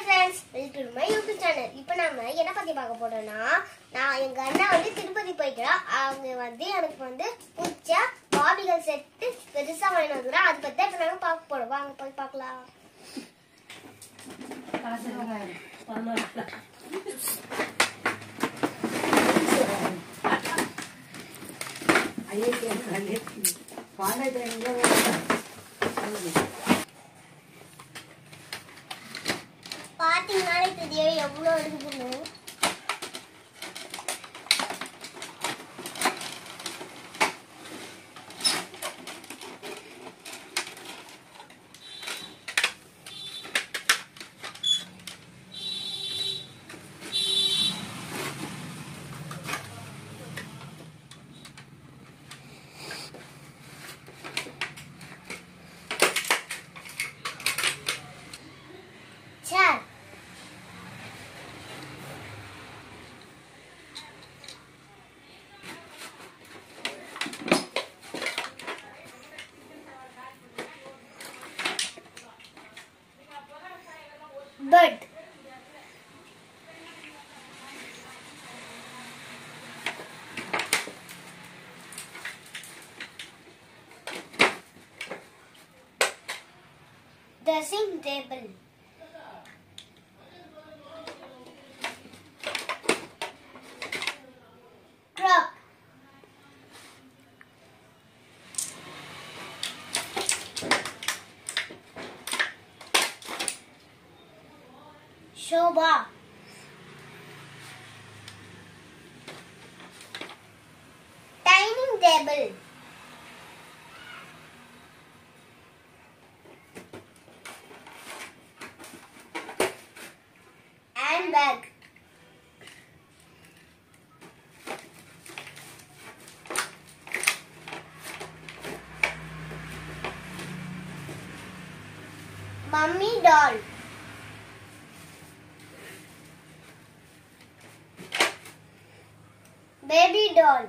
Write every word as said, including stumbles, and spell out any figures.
Hi friends, welcome to my YouTube channel. Now, we are going to talk about what I am going to do. I am going to set set. I think I like the day of learning. Bird. Dressing table. Truck. Shobha. Dining table. Handbag. Mummy doll. Baby doll.